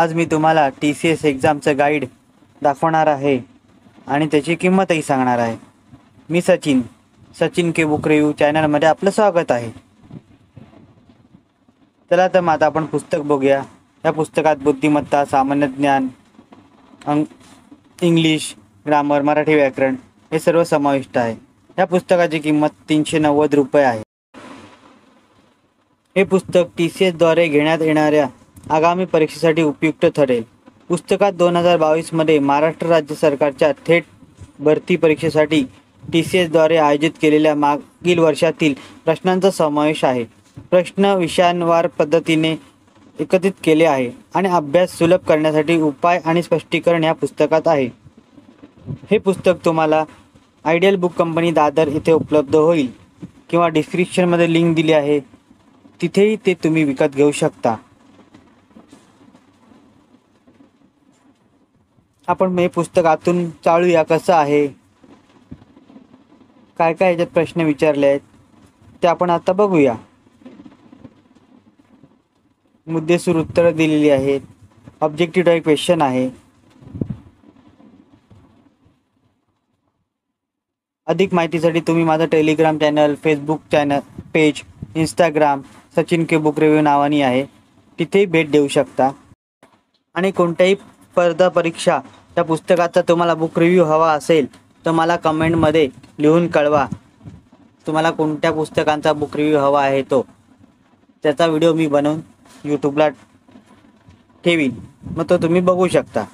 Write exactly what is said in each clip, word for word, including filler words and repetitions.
आज मी तुम्हाला टी सी एस एक्झामचं गाईड दाखवणार आहे आणि त्याची किंमतही सांगणार आहे। मी Sachin Sachin K book review चॅनलमध्ये आपलं स्वागत आहे। चला तर मग आता आपण पुस्तक बघूया। या पुस्तकात बुद्धिमत्ता, सामान्य ज्ञान, अंग इंग्लिश, ग्रामर, मराठी व्याकरण हे सर्व समाविष्ट आहे। या पुस्तकाची किंमत तीनशे नव्वद रुपये आहे। हे पुस्तक टी सी एसद्वारे घेण्यात येणाऱ्या आगामी परीक्षेसाठी उपयुक्त ठरेल। पुस्तकात दोन हजार बावीसमध्ये महाराष्ट्र राज्य सरकारच्या थेट भरती परीक्षेसाठी टी सी एसद्वारे आयोजित केलेल्या मागील वर्षातील प्रश्नांचा समावेश आहे। प्रश्न विषयांवार पद्धतीने एकत्रित केले आहे आणि अभ्यास सुलभ करण्यासाठी उपाय आणि स्पष्टीकरण या पुस्तकात आहे। हे पुस्तक तुम्हाला आयडियल बुक कंपनी दादर इथे उपलब्ध होईल किंवा डिस्क्रिप्शनमध्ये लिंक दिली आहे, तिथेही ते तुम्ही विकत घेऊ शकता। आपण हे पुस्तक आतून चाळूया कसं आहे, काय काय याच्यात प्रश्न विचारले आहेत ते आपण आता बघूया। मुद्देसूर उत्तर दिलेली आहेत, ऑब्जेक्टिव्ह टाइप क्वेश्चन आहे। अधिक माहितीसाठी तुम्ही माझा Telegram channel, Facebook channel page, Instagram Sachin K book review नावानी आहे, तिथेही भेट देऊ शकता। आणि कोणत्याही स्पर्धा परीक्षा या पुस्तकाचा तुम्हाला बुक रिव्ह्यू हवा असेल तर मला कमेंटमध्ये लिहून कळवा, तुम्हाला कोणत्या पुस्तकांचा बुक रिव्ह्यू हवा आहे तो त्याचा व्हिडिओ मी बनवून यूट्यूबला ठेवीन, मग तो तुम्ही बघू शकता।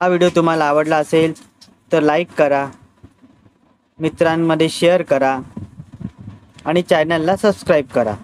हा व्हिडिओ तुम्हाला आवडला असेल तर लाईक करा, मित्रांमध्ये शेअर करा आणि चॅनलला सबस्क्राईब करा।